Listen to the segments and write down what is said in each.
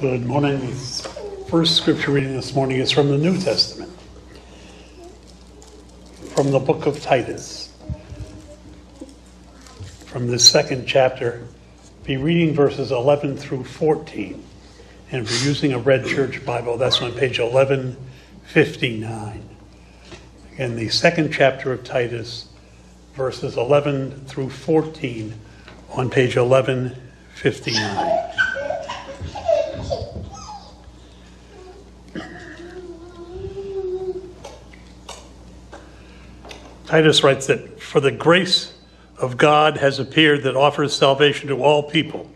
Good morning. The first scripture reading this morning is from the New Testament, from the book of Titus, from the second chapter. Be reading verses 11 through 14, and if you're using a Red Church Bible, that's on page 1159. Again, the second chapter of Titus, verses 11 through 14, on page 1159. Titus writes that, "For the grace of God has appeared that offers salvation to all people.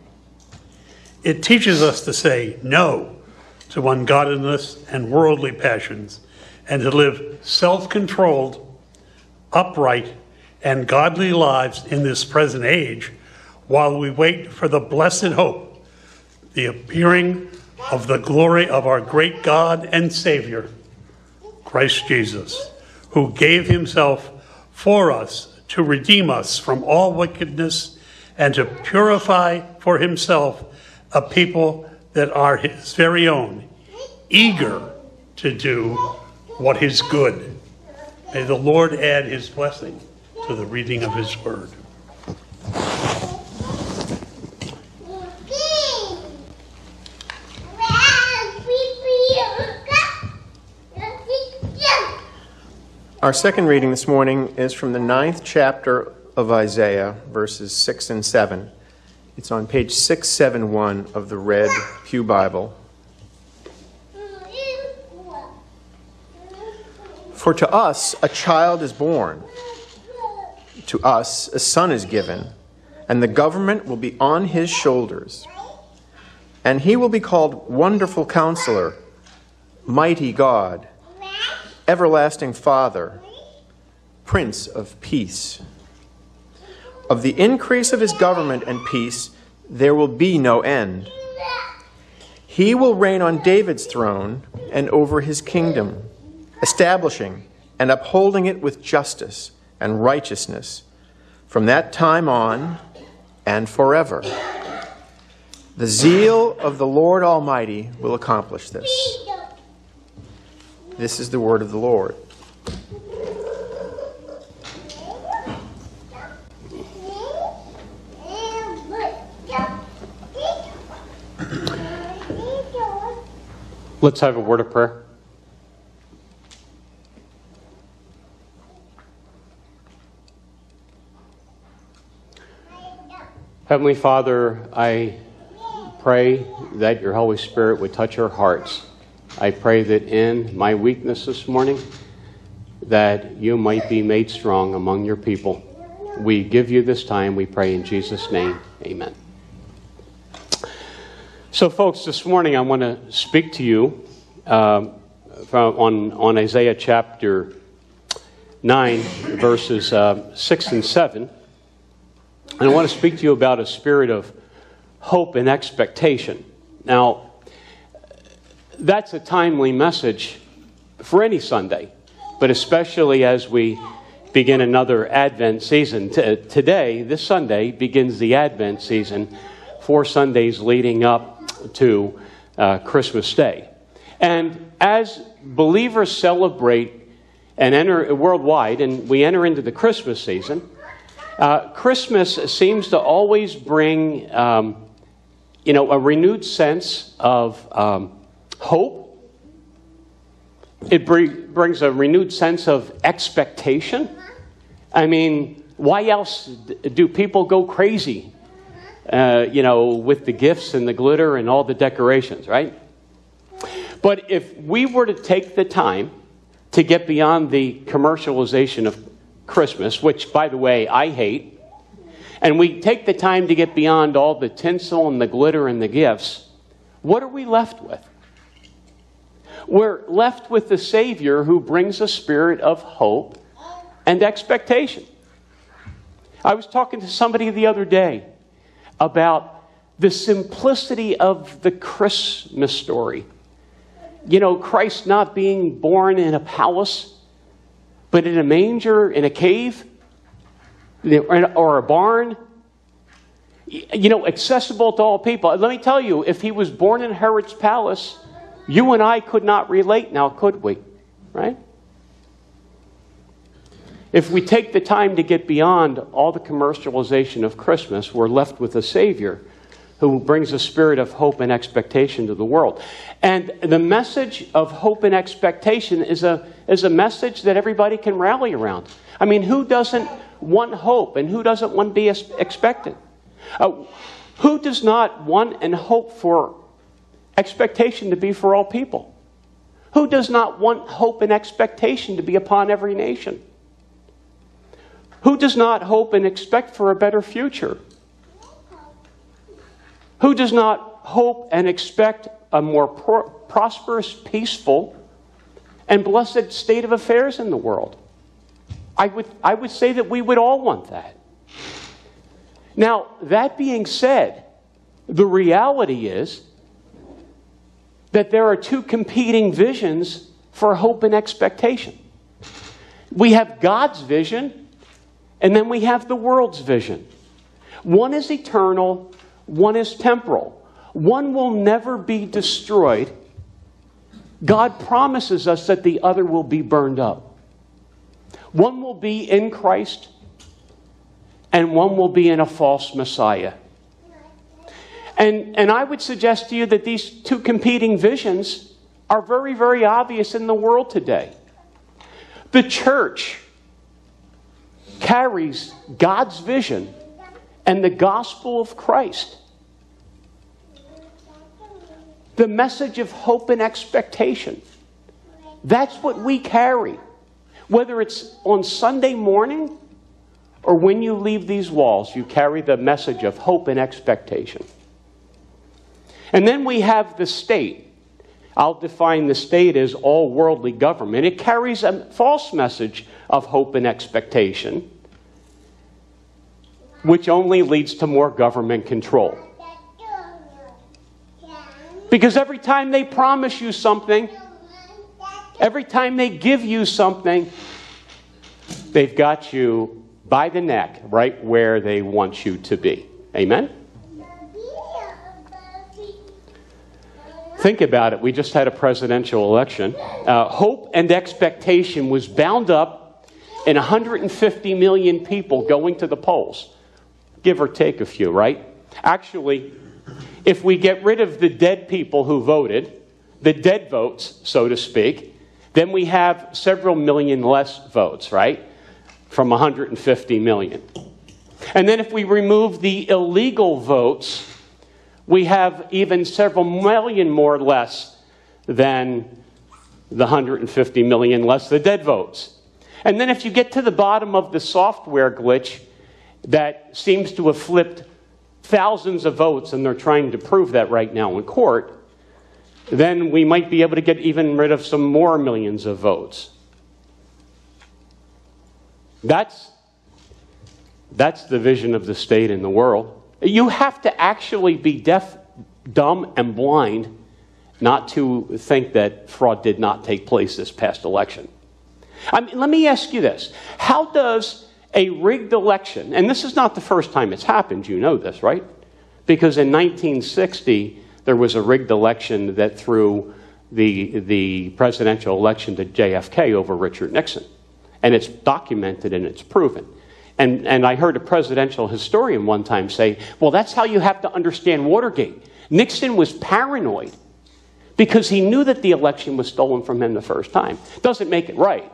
It teaches us to say no to ungodliness and worldly passions, and to live self-controlled, upright, and godly lives in this present age, while we wait for the blessed hope, the appearing of the glory of our great God and Savior, Christ Jesus, who gave himself for us to redeem us from all wickedness and to purify for himself a people that are his very own, eager to do what is good." May the Lord add his blessing to the reading of his word. Our second reading this morning is from the 9th chapter of Isaiah, verses 6 and 7. It's on page 671 of the Red Pew Bible. "For to us a child is born, to us a son is given, and the government will be on his shoulders. And he will be called Wonderful Counselor, Mighty God, Everlasting Father, Prince of Peace. Of the increase of his government and peace, there will be no end. He will reign on David's throne and over his kingdom, establishing and upholding it with justice and righteousness from that time on and forever. The zeal of the Lord Almighty will accomplish this." This is the word of the Lord. Let's have a word of prayer. Heavenly Father, I pray that your Holy Spirit would touch our hearts. I pray that in my weakness this morning, that you might be made strong among your people. We give you this time, we pray in Jesus' name, amen. So folks, this morning I want to speak to you on Isaiah chapter 9, verses 6 and 7. And I want to speak to you about a spirit of hope and expectation. Now, that's a timely message for any Sunday, but especially as we begin another Advent season. Today, this Sunday, begins the Advent season, 4 Sundays leading up to Christmas Day. And as believers celebrate and enter worldwide, and we enter into the Christmas season, Christmas seems to always bring, a renewed sense of hope. It brings a renewed sense of expectation. I mean, why else do people go crazy, with the gifts and the glitter and all the decorations, right? But if we were to take the time to get beyond the commercialization of Christmas, which, by the way, I hate, and we take the time to get beyond all the tinsel and the glitter and the gifts, what are we left with? We're left with the Savior who brings a spirit of hope and expectation. I was talking to somebody the other day about the simplicity of the Christmas story. You know, Christ not being born in a palace, but in a manger, in a cave, or a barn. you know, accessible to all people. Let me tell you, if he was born in Herod's palace, you and I could not relate now, could we? Right? If we take the time to get beyond all the commercialization of Christmas, we're left with a Savior who brings a spirit of hope and expectation to the world. And the message of hope and expectation is a message that everybody can rally around. I mean, who doesn't want hope and who doesn't want to be expectant? Who does not want and hope for expectation to be for all people? Who does not want hope and expectation to be upon every nation? Who does not hope and expect for a better future? Who does not hope and expect a more prosperous, peaceful, and blessed state of affairs in the world? I would say that we would all want that. Now, that being said, the reality is that there are two competing visions for hope and expectation. We have God's vision, and then we have the world's vision. One is eternal, one is temporal. One will never be destroyed. God promises us that the other will be burned up. One will be in Christ, and one will be in a false Messiah. And I would suggest to you that these two competing visions are very, very obvious in the world today. The church carries God's vision and the gospel of Christ. The message of hope and expectation. That's what we carry. Whether it's on Sunday morning or when you leave these walls, you carry the message of hope and expectation. And then we have the state. I'll define the state as all worldly government. It carries a false message of hope and expectation, which only leads to more government control. Because every time they promise you something, every time they give you something, they've got you by the neck, right where they want you to be. Amen? Think about it. We just had a presidential election. Hope and expectation was bound up in 150 million people going to the polls. Give or take a few, right? Actually, if we get rid of the dead people who voted, the dead votes, so to speak, then we have several million less votes, right? From 150 million. And then if we remove the illegal votes, we have even several million more less than the 150 million less the dead votes. And then if you get to the bottom of the software glitch that seems to have flipped thousands of votes, and they're trying to prove that right now in court, then we might be able to get even rid of some more millions of votes. That's the vision of the state in the world. You have to actually be deaf, dumb, and blind not to think that fraud did not take place this past election. I mean, let me ask you this. How does a rigged election, and this is not the first time it's happened, you know this, right? Because in 1960, there was a rigged election that threw the presidential election to JFK over Richard Nixon. And it's documented and it's proven. And I heard a presidential historian one time say, well, that's how you have to understand Watergate. Nixon was paranoid because he knew that the election was stolen from him the first time. Doesn't make it right,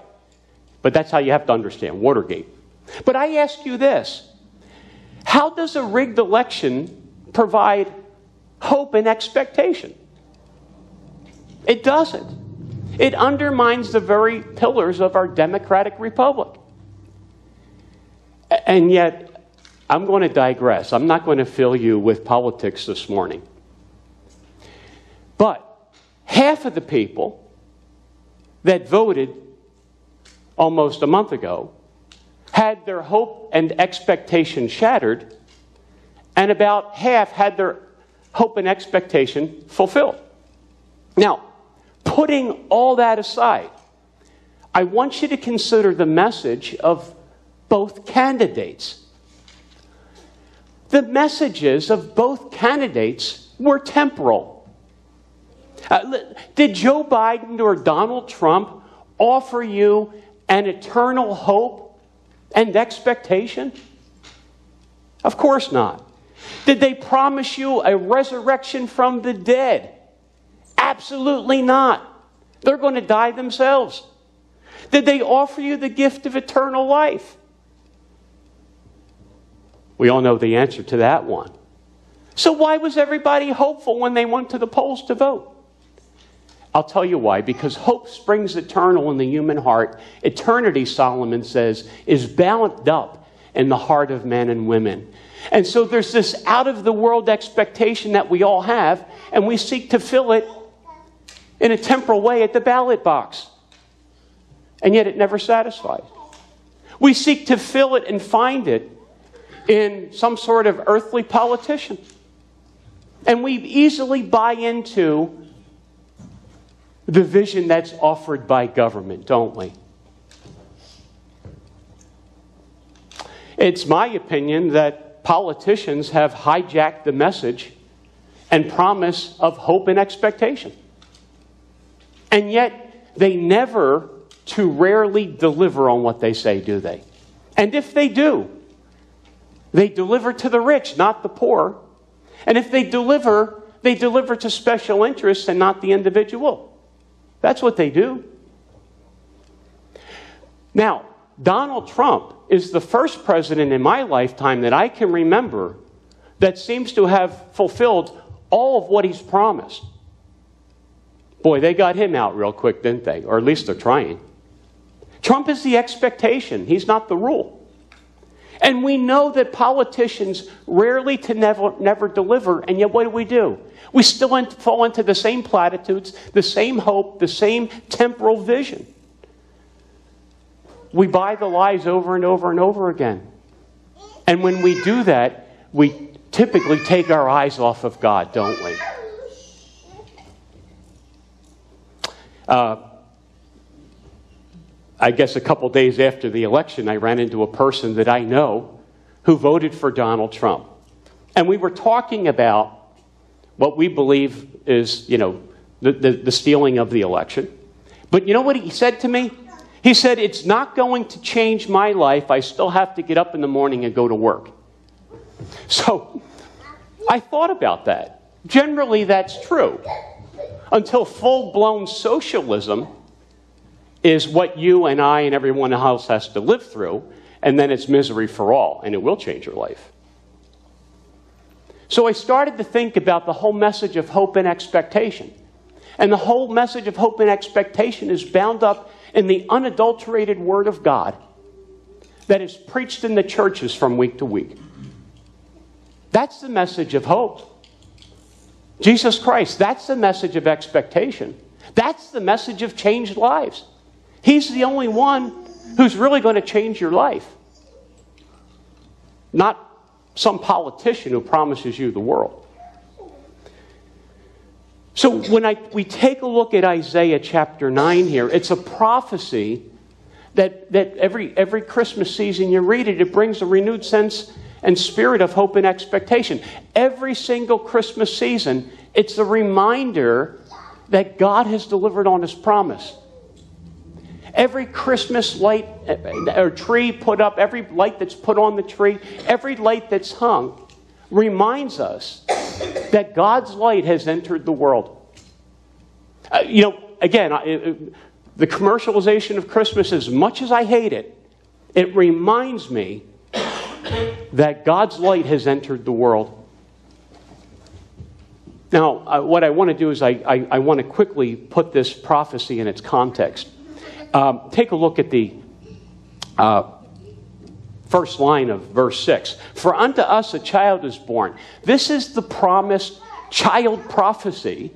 but that's how you have to understand Watergate. But I ask you this, how does a rigged election provide hope and expectation? It doesn't. It undermines the very pillars of our democratic republic. And yet, I'm going to digress. I'm not going to fill you with politics this morning. But half of the people that voted almost a month ago had their hope and expectation shattered, and about half had their hope and expectation fulfilled. Now, putting all that aside, I want you to consider the message of both candidates. the messages of both candidates were temporal. Did Joe Biden or Donald Trump offer you an eternal hope and expectation? Of course not. Did they promise you a resurrection from the dead? Absolutely not. They're going to die themselves. Did they offer you the gift of eternal life? We all know the answer to that one. So why was everybody hopeful when they went to the polls to vote? I'll tell you why. Because hope springs eternal in the human heart. Eternity, Solomon says, is bound up in the heart of men and women. And so there's this out-of-the-world expectation that we all have, and we seek to fill it in a temporal way at the ballot box. And yet it never satisfies. We seek to fill it and find it in some sort of earthly politician. And we easily buy into the vision that's offered by government, don't we? It's my opinion that politicians have hijacked the message and promise of hope and expectation. And yet, they never too rarely deliver on what they say, do they? And if they do, they deliver to the rich, not the poor. And if they deliver to special interests and not the individual. That's what they do. Now, Donald Trump is the first president in my lifetime that I can remember that seems to have fulfilled all of what he's promised. Boy, they got him out real quick, didn't they? Or at least they're trying. Trump is the expectation. He's not the rule. And we know that politicians rarely to never deliver, and yet what do? We still fall into the same platitudes, the same hope, the same temporal vision. We buy the lies over and over and over again. And when we do that, we typically take our eyes off of God, don't we? I guess a couple days after the election, I ran into a person that I know who voted for Donald Trump. And we were talking about what we believe is, you know, the stealing of the election. But you know what he said to me? He said, "It's not going to change my life. I still have to get up in the morning and go to work." So I thought about that. Generally, that's true. Until full-blown socialism is what you and I and everyone else has to live through, and then it's misery for all, and it will change your life. So I started to think about the whole message of hope and expectation. And the whole message of hope and expectation is bound up in the unadulterated Word of God that is preached in the churches from week to week. That's the message of hope. Jesus Christ, that's the message of expectation. That's the message of changed lives. He's the only one who's really going to change your life. Not some politician who promises you the world. So when we take a look at Isaiah chapter 9 here, it's a prophecy that every Christmas season you read it, it brings a renewed sense and spirit of hope and expectation. Every single Christmas season, it's a reminder that God has delivered on His promise. Every Christmas light or tree put up, every light that's put on the tree, every light that's hung reminds us that God's light has entered the world. You know, again, the commercialization of Christmas, as much as I hate it, it reminds me that God's light has entered the world. Now, what I want to do is I want to quickly put this prophecy in its context. Take a look at the first line of verse 6. "For unto us a child is born." This is the promised child prophecy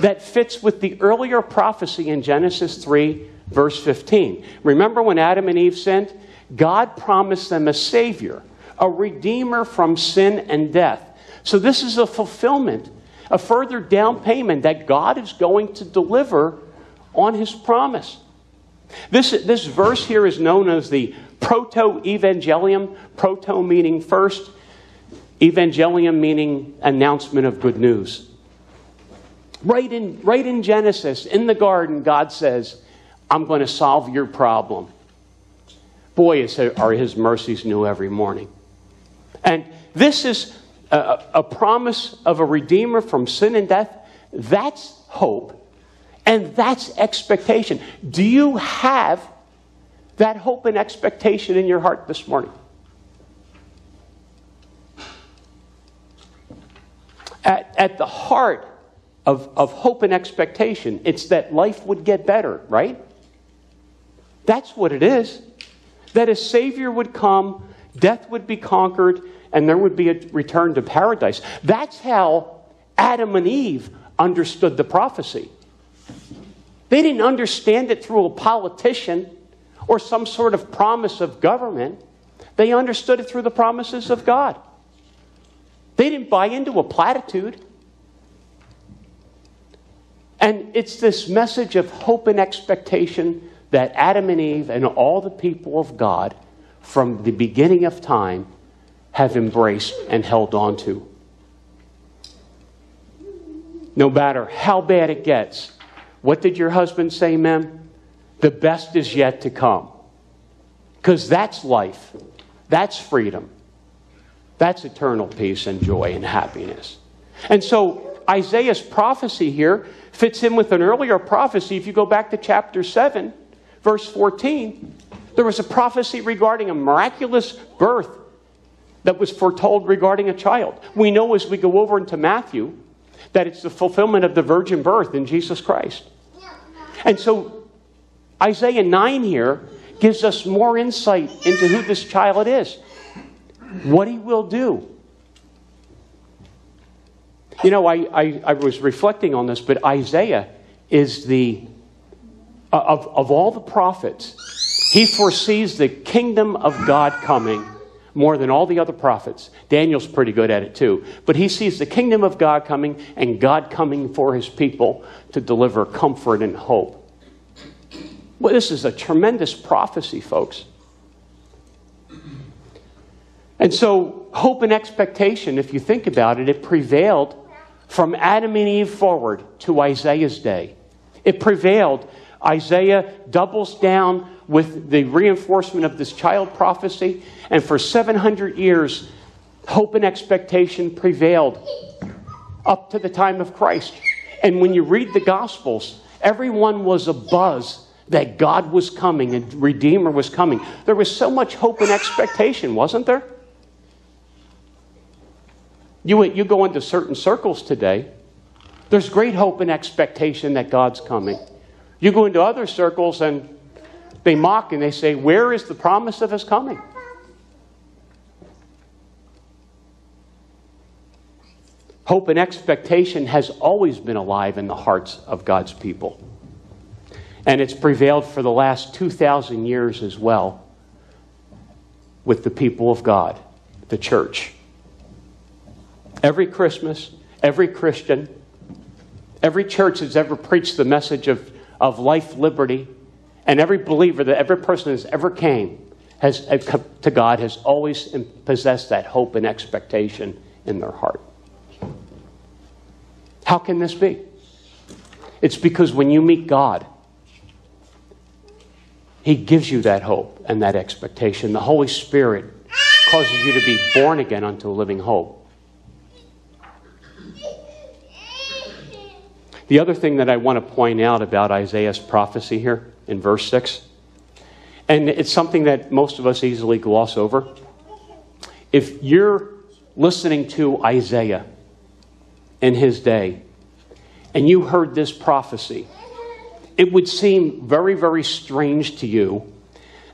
that fits with the earlier prophecy in Genesis 3, verse 15. Remember when Adam and Eve sinned? God promised them a Savior, a Redeemer from sin and death. So this is a fulfillment, a further down payment that God is going to deliver on His promise. This verse here is known as the Proto-Evangelium, proto meaning first, Evangelium meaning announcement of good news. Right in Genesis, in the garden, God says, I'm going to solve your problem. Boy, are his mercies new every morning. And this is a promise of a redeemer from sin and death. That's hope. And that's expectation. Do you have that hope and expectation in your heart this morning? At the heart of hope and expectation, it's that life would get better, right? That's what it is. That a Savior would come, death would be conquered, and there would be a return to paradise. That's how Adam and Eve understood the prophecy. They didn't understand it through a politician or some sort of promise of government. They understood it through the promises of God. They didn't buy into a platitude. And it's this message of hope and expectation that Adam and Eve and all the people of God from the beginning of time have embraced and held on to. No matter how bad it gets, what did your husband say, ma'am? The best is yet to come. Because that's life. That's freedom. That's eternal peace and joy and happiness. And so Isaiah's prophecy here fits in with an earlier prophecy. If you go back to chapter 7, verse 14, there was a prophecy regarding a miraculous birth that was foretold regarding a child. We know as we go over into Matthew that it's the fulfillment of the virgin birth in Jesus Christ. And so Isaiah 9 here gives us more insight into who this child is, what he will do. You know, I was reflecting on this, but Isaiah is of all the prophets, he foresees the kingdom of God coming more than all the other prophets. Daniel's pretty good at it too. But he sees the kingdom of God coming and God coming for his people to deliver comfort and hope. Well, this is a tremendous prophecy, folks. And so hope and expectation, if you think about it, it prevailed from Adam and Eve forward to Isaiah's day. It prevailed. Isaiah doubles down with the reinforcement of this child prophecy. And for 700 years, hope and expectation prevailed up to the time of Christ. And when you read the Gospels, everyone was abuzz that God was coming and Redeemer was coming. There was so much hope and expectation, wasn't there? You go into certain circles today, there's great hope and expectation that God's coming. You go into other circles and they mock and they say, where is the promise of his coming? Hope and expectation has always been alive in the hearts of God's people. And it's prevailed for the last 2,000 years as well with the people of God, the church. Every Christmas, every Christian, every church that's ever preached the message of life, liberty, and every believer, that every person that's ever came to God has always possessed that hope and expectation in their heart. How can this be? It's because when you meet God, he gives you that hope and that expectation. The Holy Spirit causes you to be born again unto a living hope. The other thing that I want to point out about Isaiah's prophecy here in verse 6, and it's something that most of us easily gloss over. If you're listening to Isaiah in his day, and you heard this prophecy, it would seem very, very strange to you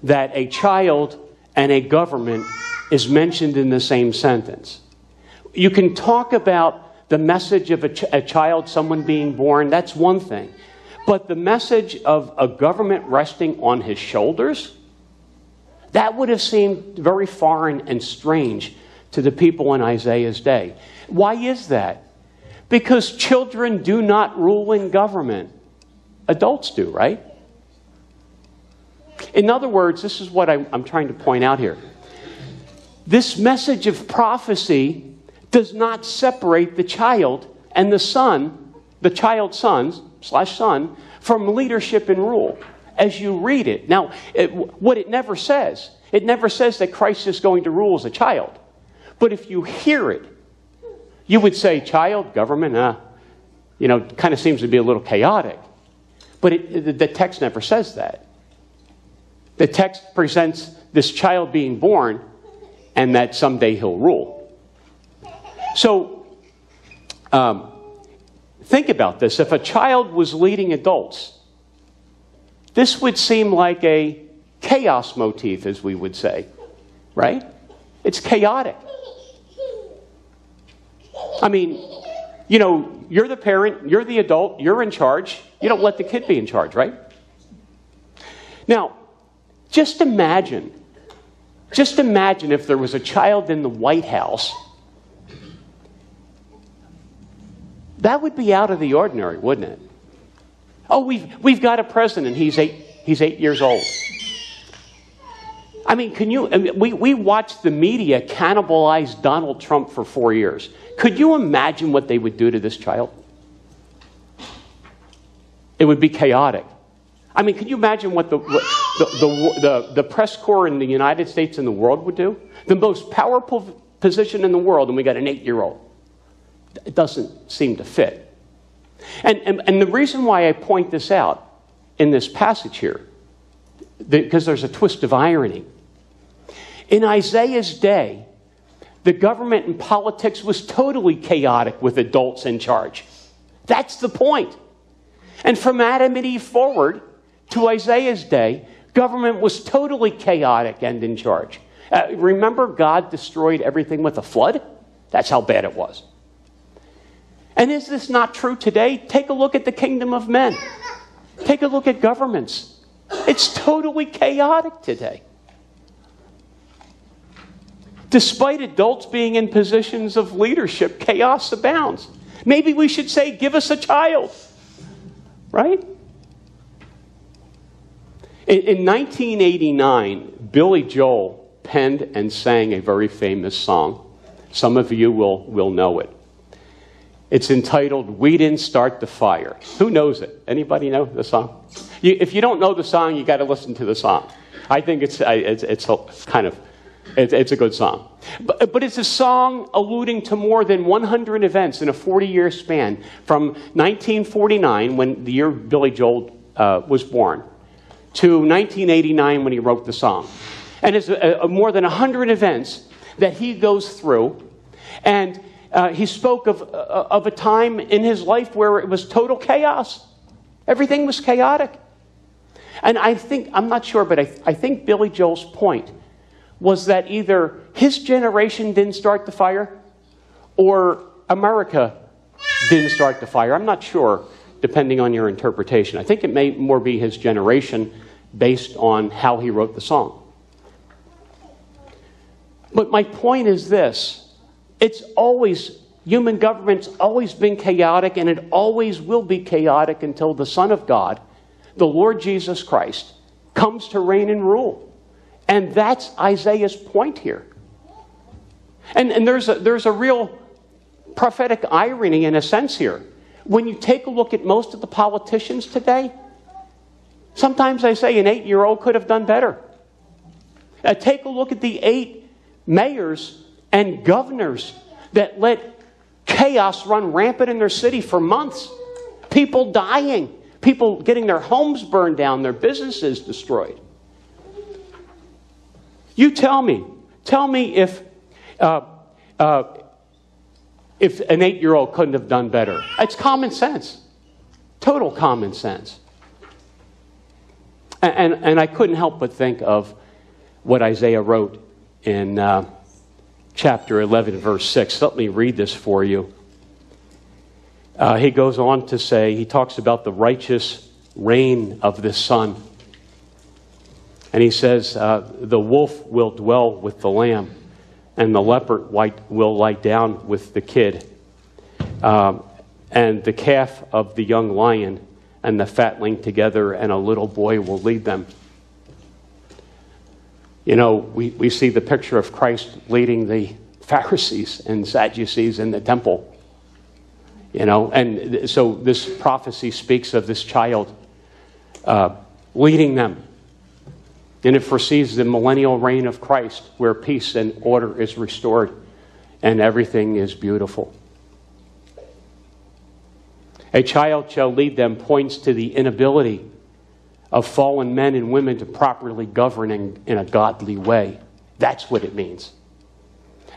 that a child and a government is mentioned in the same sentence. You can talk about the message of a child, someone being born, that's one thing. But the message of a government resting on his shoulders, that would have seemed very foreign and strange to the people in Isaiah's day. Why is that? Because children do not rule in government. Adults do, right? In other words, this is what I'm trying to point out here. This message of prophecy does not separate the child and the son, the child's son, from leadership and rule as you read it. Now, what it never says that Christ is going to rule as a child. But if you hear it, you would say, child, government, kind of seems to be a little chaotic. But the text never says that. The text presents this child being born and that someday he'll rule. So think about this. If a child was leading adults, this would seem like a chaos motif, as we would say, right? It's chaotic. I mean, you know, you're the parent, you're the adult, you're in charge. You don't let the kid be in charge, right? Now, just imagine if there was a child in the White House. That would be out of the ordinary, wouldn't it? Oh, we've got a president. He's eight years old. I mean, we watched the media cannibalize Donald Trump for 4 years. Could you imagine what they would do to this child? It would be chaotic. I mean, could you imagine what the press corps in the United States and the world would do? The most powerful position in the world, and we got an 8-year-old. It doesn't seem to fit. And the reason why I point this out in this passage here, because there's a twist of irony. In Isaiah's day, the government and politics was totally chaotic with adults in charge. That's the point. And from Adam and Eve forward to Isaiah's day, government was totally chaotic and in charge. Remember, God destroyed everything with a flood? That's how bad it was. And is this not true today? Take a look at the kingdom of men. Take a look at governments. It's totally chaotic today. Despite adults being in positions of leadership, chaos abounds. Maybe we should say, give us a child. Right? In 1989, Billy Joel penned and sang a very famous song. Some of you will know it. It's entitled, We Didn't Start the Fire. Who knows it? Anybody know the song? If you don't know the song, you got to listen to the song. I think it's a good song. But it's a song alluding to more than 100 events in a 40-year span from 1949, when the year Billy Joel was born, to 1989 when he wrote the song. And it's more than 100 events that he goes through. And he spoke of a time in his life where it was total chaos. Everything was chaotic. And I think Billy Joel's point was that either his generation didn't start the fire or America didn't start the fire. I'm not sure, depending on your interpretation. I think it may more be his generation based on how he wrote the song. But my point is this. It's always, human government's always been chaotic, and it always will be chaotic until the Son of God, the Lord Jesus Christ, comes to reign and rule. And that's Isaiah's point here. And there's a real prophetic irony in a sense here. When you take a look at most of the politicians today, sometimes I say an 8-year-old could have done better. Take a look at the 8 mayors and governors that let chaos run rampant in their city for months. People dying. People getting their homes burned down, their businesses destroyed. You tell me if an 8-year-old couldn't have done better. It's common sense. Total common sense. And I couldn't help but think of what Isaiah wrote in chapter 11, verse 6. Let me read this for you. He goes on to say, he talks about the righteous reign of the Son. And he says, the wolf will dwell with the lamb, and the leopard will lie down with the kid, and the calf of the young lion and the fatling together, and a little boy will lead them. You know, we see the picture of Christ leading the Pharisees and Sadducees in the temple. You know, and so this prophecy speaks of this child leading them. And it foresees the millennial reign of Christ, where peace and order is restored and everything is beautiful. A child shall lead them points to the inability of fallen men and women to properly govern in a godly way. That's what it means.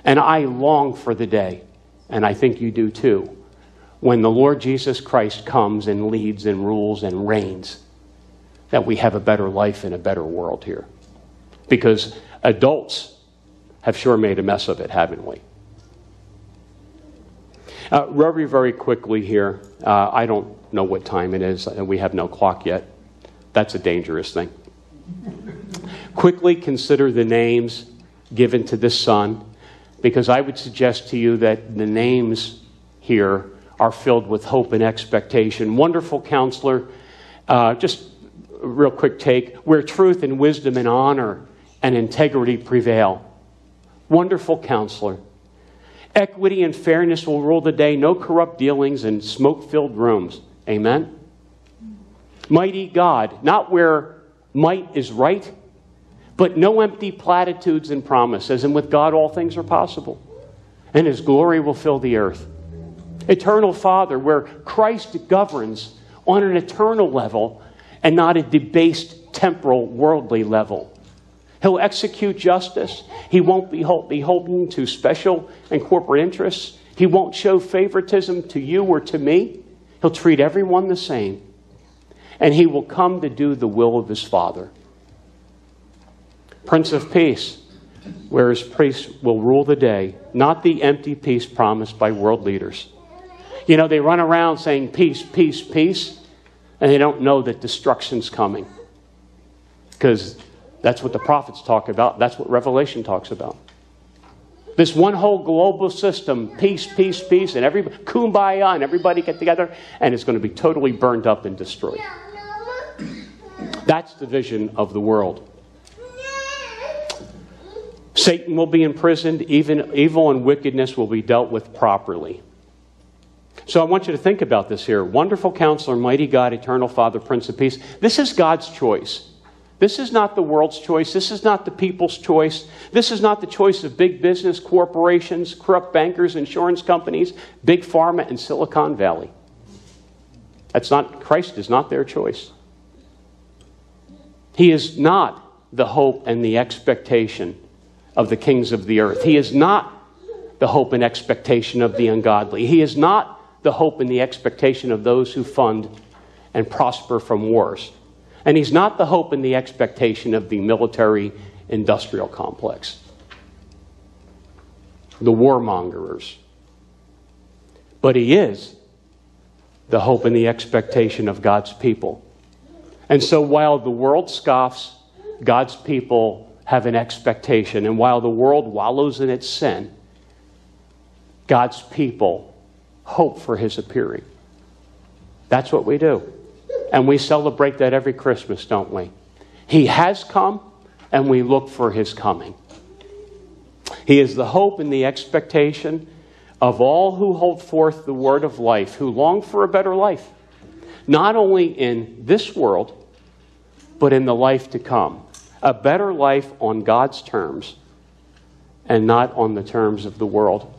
And I long for the day, and I think you do too, when the Lord Jesus Christ comes and leads and rules and reigns, that we have a better life and a better world here. Because adults have sure made a mess of it, haven't we? Very, very quickly here. I don't know what time it is, and we have no clock yet. That's a dangerous thing. Quickly consider the names given to this son, because I would suggest to you that the names here are filled with hope and expectation. Wonderful Counselor, just a real quick take, where truth and wisdom and honor and integrity prevail. Wonderful Counselor. Equity and fairness will rule the day, no corrupt dealings in smoke-filled rooms. Amen? Mighty God, not where might is right, but no empty platitudes and promises. And with God, all things are possible. And His glory will fill the earth. Eternal Father, where Christ governs on an eternal level and not a debased, temporal, worldly level. He'll execute justice. He won't be beholden to special and corporate interests. He won't show favoritism to you or to me. He'll treat everyone the same. And He will come to do the will of His Father. Prince of Peace, where His priests will rule the day, not the empty peace promised by world leaders. You know, they run around saying peace, peace, peace, and they don't know that destruction's coming. Because that's what the prophets talk about. That's what Revelation talks about. This one whole global system, peace, peace, peace, and everybody, kumbaya, and everybody get together, and it's going to be totally burned up and destroyed. That's the vision of the world. Satan will be imprisoned. Even evil and wickedness will be dealt with properly. So I want you to think about this here. Wonderful Counselor, Mighty God, Eternal Father, Prince of Peace. This is God's choice. This is not the world's choice. This is not the people's choice. This is not the choice of big business, corporations, corrupt bankers, insurance companies, big pharma, and Silicon Valley. That's not, Christ is not their choice. He is not the hope and the expectation of the kings of the earth. He is not the hope and expectation of the ungodly. He is not the hope and the expectation of those who fund and prosper from wars. And He's not the hope and the expectation of the military-industrial complex, the warmongers. But He is the hope and the expectation of God's people. And so while the world scoffs, God's people have an expectation. And while the world wallows in its sin, God's people hope for His appearing. That's what we do. And we celebrate that every Christmas, don't we? He has come, and we look for His coming. He is the hope and the expectation of all who hold forth the word of life, who long for a better life, not only in this world, but in the life to come. A better life on God's terms, and not on the terms of the world.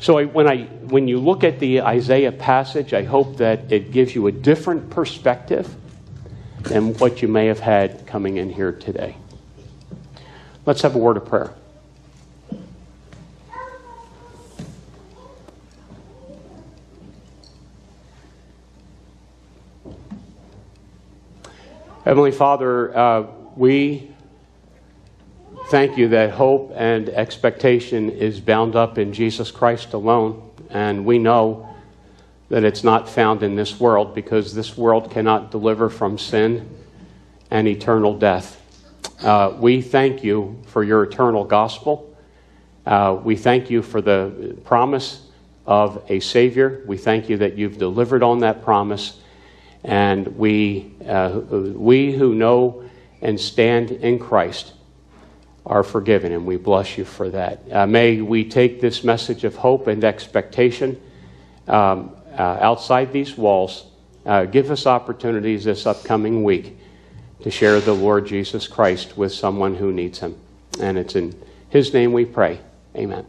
So when you look at the Isaiah passage, I hope that it gives you a different perspective than what you may have had coming in here today. Let's have a word of prayer. Heavenly Father, we thank you that hope and expectation is bound up in Jesus Christ alone. And we know that it's not found in this world, because this world cannot deliver from sin and eternal death. We thank you for your eternal gospel. We thank you for the promise of a Savior. We thank you that you've delivered on that promise. And we who know and stand in Christ are forgiven, and we bless you for that. May we take this message of hope and expectation outside these walls. Give us opportunities this upcoming week to share the Lord Jesus Christ with someone who needs him. And it's in his name we pray. Amen.